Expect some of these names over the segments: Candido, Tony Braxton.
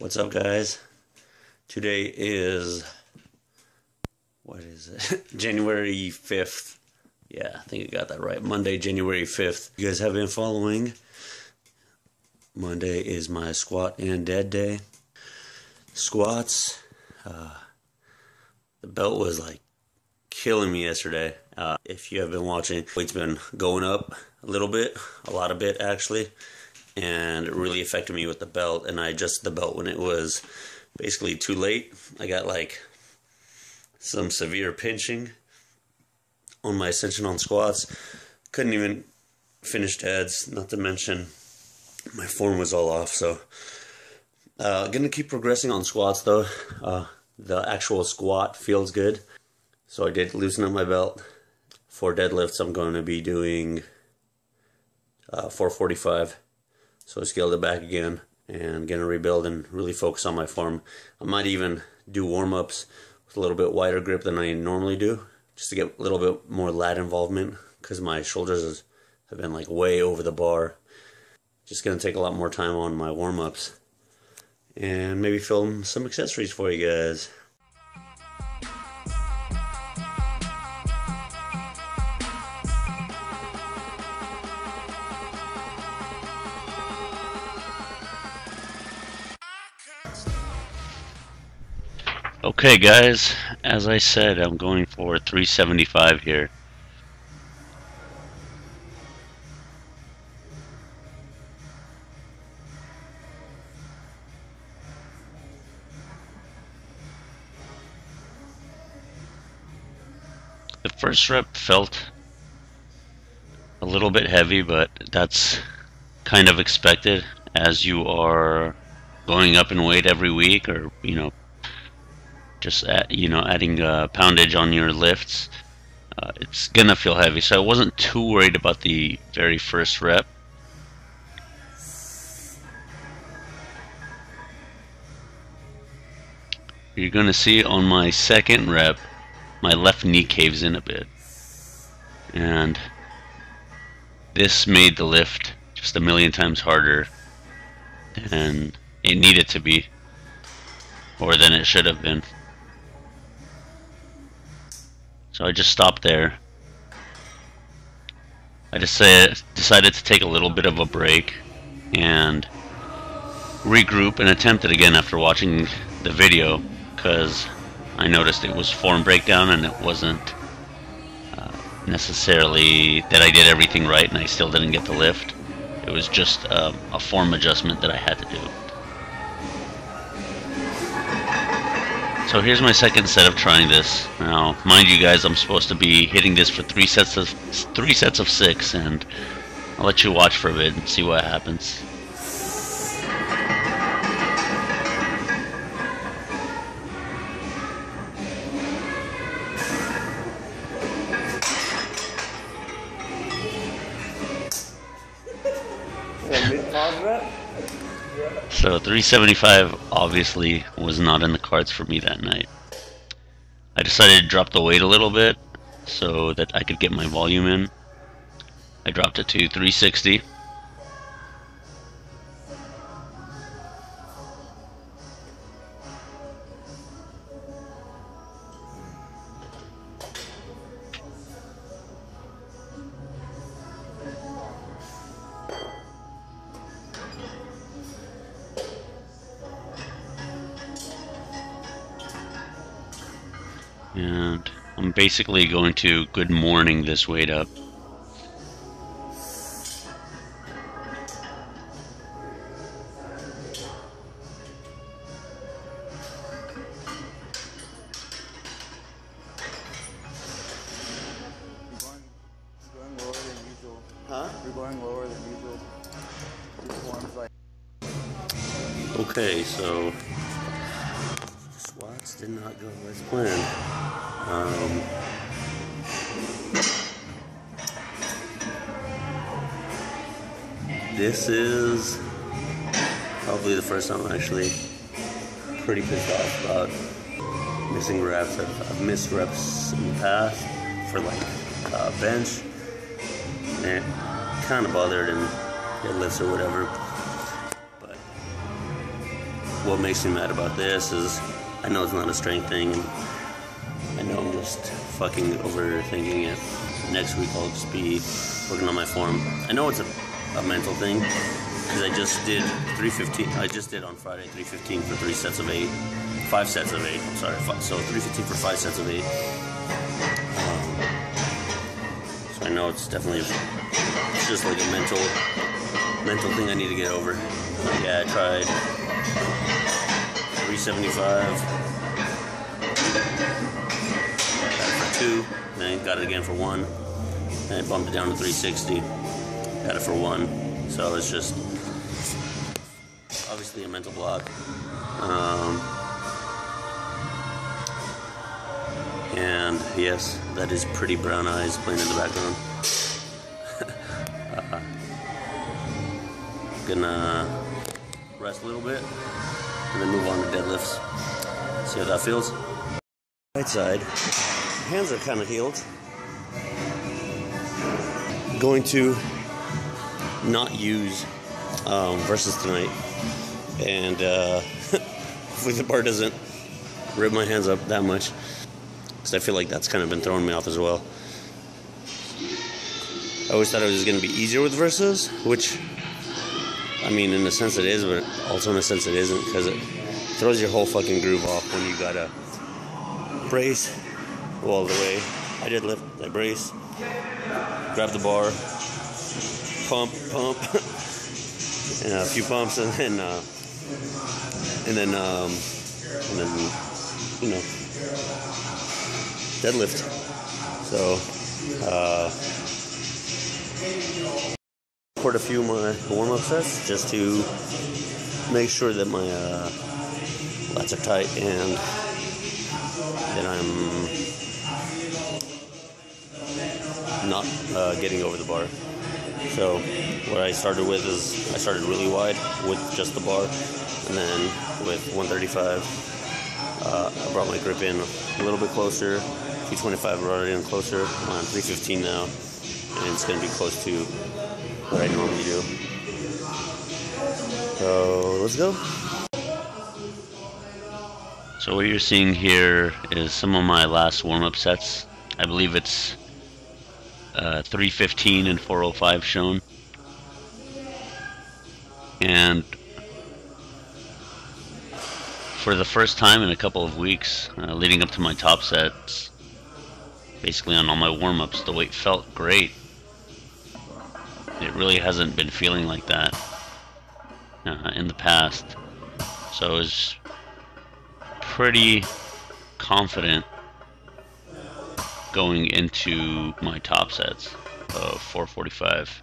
What's up, guys? Today is, what is it? January 5th. Yeah, I think I got that right. Monday, January 5th. You guys have been following. Monday is my squat and dead day. Squats. The belt was like killing me yesterday. If you have been watching, weight's been going up a little bit, a lot of bit actually. And it really affected me with the belt, and I adjusted the belt when it was basically too late. I got like some severe pinching on my ascension on squats. Couldn't even finish deads, not to mention my form was all off. So gonna keep progressing on squats though. The actual squat feels good. So I did loosen up my belt. For deadlifts, I'm going to be doing 445. So I scaled it back again and gonna rebuild and really focus on my form. I might even do warm-ups with a little bit wider grip than I normally do, just to get a little bit more lat involvement, because my shoulders have been like way over the bar. Just gonna take a lot more time on my warm-ups and maybe film some accessories for you guys. Okay guys, as I said, I'm going for 375 here. The first rep felt a little bit heavy, but that's kind of expected as you are going up in weight every week, or you know, just adding poundage on your lifts. It's gonna feel heavy, so I wasn't too worried about the very first rep. You're gonna see on my second rep, my left knee caves in a bit, and this made the lift just a million times harder than it needed to be, or than it should have been. So I just stopped there. I just decided to take a little bit of a break and regroup and attempt it again after watching the video, because I noticed it was form breakdown and it wasn't necessarily that I did everything right and I still didn't get the lift. It was just a form adjustment that I had to do. So here's my second set of trying this. Now, mind you guys, I'm supposed to be hitting this for three sets of six, and I'll let you watch for a bit and see what happens. So 375 obviously was not in the cards for me that night. I decided to drop the weight a little bit so that I could get my volume in. I dropped it to 360. And I'm basically going to good morning this weight up. We're going lower than usual. Huh? We're going lower than usual. This one's like... Okay, so... Squats did not go as planned. This is probably the first time I'm actually pretty pissed off about missing reps. I've missed reps in the past for like bench, and it kind of bothered in deadlifts or whatever. But what makes me mad about this is I know it's not a strength thing, and I know I'm just fucking overthinking it. Next week I'll just be working on my form. I know it's a mental thing, because I just did 315. I just did on Friday 315 for 3 sets of 8, 5 sets of 8. I'm sorry, so 315 for 5 sets of 8. So I know it's definitely just like a mental thing I need to get over. Yeah, I tried 375 for 2, then got it again for 1, and I bumped it down to 360. Got it for 1, so it's just obviously a mental block. And yes, that is pretty brown eyes playing in the background. Gonna rest a little bit and then move on to deadlifts. See how that feels. Right side, hands are kind of healed. Going to not use versus tonight, and hopefully the bar doesn't rip my hands up that much, because I feel like that's kind of been throwing me off as well. I always thought it was going to be easier with versus, which, I mean, in a sense it is, but also in a sense it isn't, because it throws your whole fucking groove off when you gotta brace all the way. I did lift, I brace, grab the bar, pump, and a few pumps, and then you know, deadlift. So, a few of my warm-up sets just to make sure that my lats are tight and that I'm not getting over the bar. So what I started with is I started really wide with just the bar, and then with 135 I brought my grip in a little bit closer, 225 I brought it in closer, I'm on 315 now, and it's going to be close to what I normally do. So let's go. So what you're seeing here is some of my last warm-up sets. I believe it's 315 and 405 shown. And for the first time in a couple of weeks, leading up to my top sets, basically on all my warm-ups, the weight felt great. It really hasn't been feeling like that in the past, so I was pretty confident going into my top sets of 445.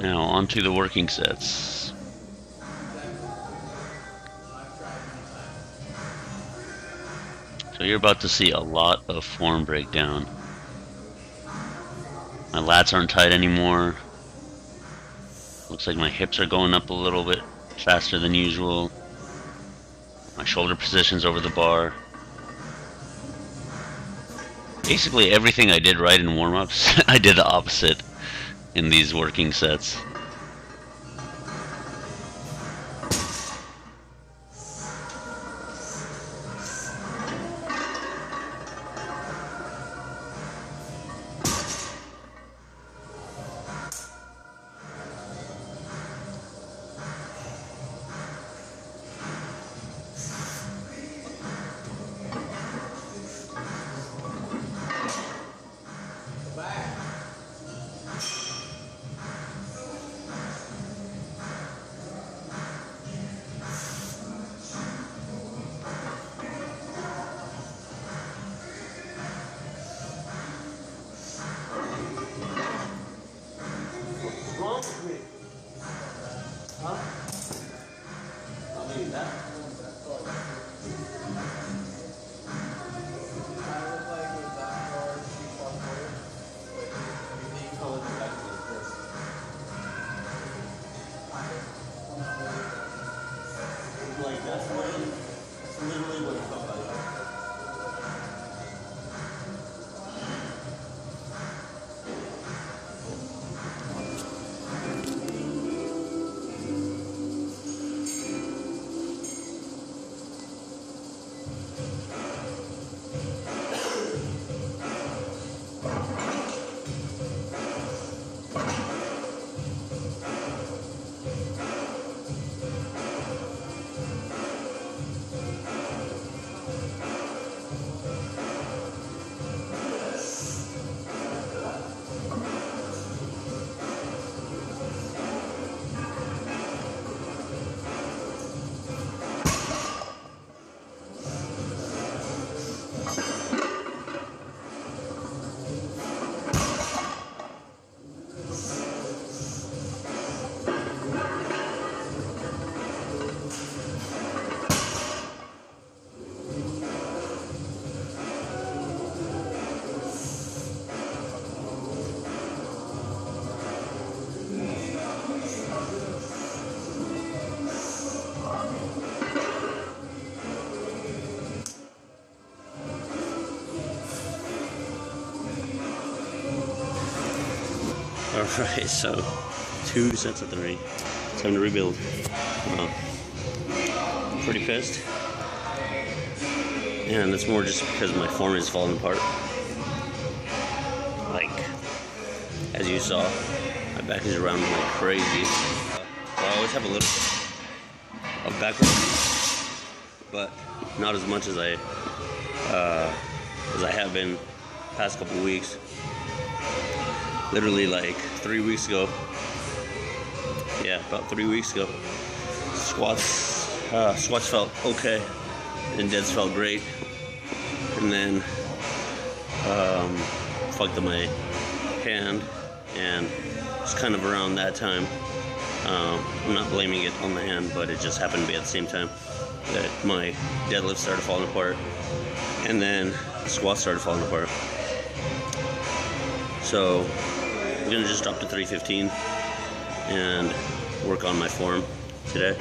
Now on to the working sets. So you're about to see a lot of form breakdown. My lats aren't tight anymore. Looks like my hips are going up a little bit faster than usual. My shoulder position's over the bar. Basically everything I did right in warm-ups, I did the opposite in these working sets. Alright, so 2 sets of 3. Time to rebuild. I'm pretty pissed. And it's more just because my form is falling apart. Like, as you saw, my back is rounding like crazy. I always have a little of back round, but not as much as I have been the past couple weeks. Literally like 3 weeks ago, yeah, about 3 weeks ago, squats felt okay, and deads felt great, and then fucked up my hand, and it's kind of around that time. I'm not blaming it on the hand, but it just happened to be at the same time that my deadlift started falling apart, and then squats started falling apart. So I'm gonna just drop to 315 and work on my form today.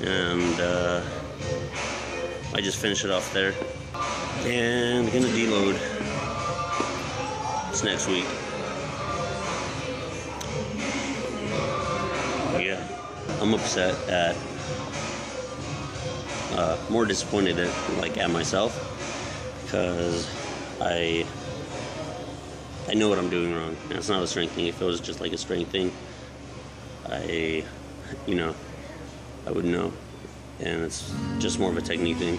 And I just finish it off there. And I'm gonna deload this next week. Yeah, I'm upset at, more disappointed at, like, at myself, because I know what I'm doing wrong, and it's not a strength thing. If it was just like a strength thing, I would know, and it's just more of a technique thing.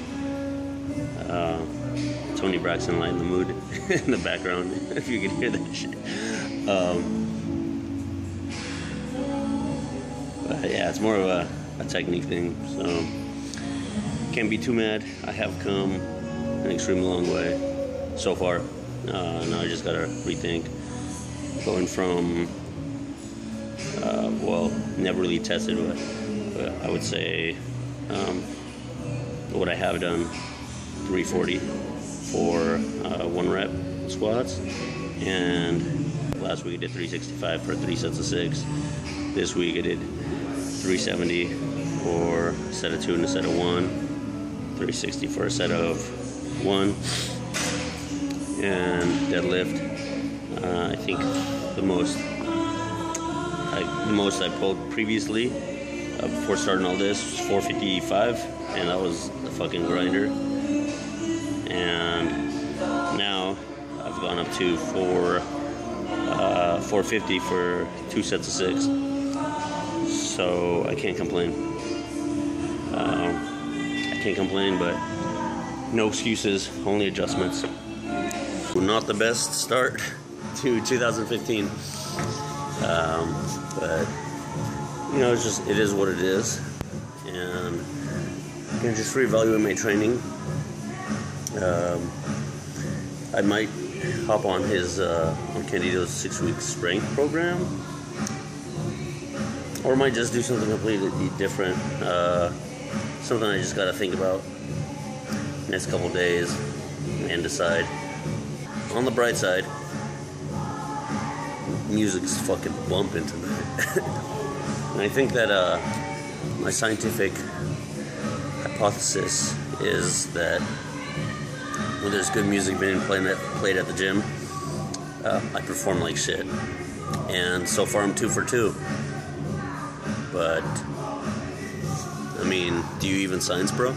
Tony Braxton lighting the mood in the background, if you could hear that shit. But yeah, it's more of a technique thing, so can't be too mad. I have come an extremely long way so far. Now I just gotta rethink going from well, never really tested, but I would say what I have done, 340 for 1-rep squats, and last week I did 365 for 3 sets of 6. This week I did 370 for a set of 2 and a set of 1, 360 for a set of 1. And deadlift, I think the most I pulled previously before starting all this was 455, and that was the fucking grinder. And now I've gone up to 450 for 2 sets of 6, so I can't complain. I can't complain, but no excuses, only adjustments. Not the best start to 2015, but you know, it's just, it is what it is, and I'm gonna just reevaluate my training. I might hop on his on Candido's 6-week strength program, or might just do something completely different. something I just gotta think about next couple days and decide. On the bright side, music's fucking bumping tonight. And I think that my scientific hypothesis is that when there's good music being played at the gym, I perform like shit. And so far I'm 2 for 2. But, I mean, do you even science, bro?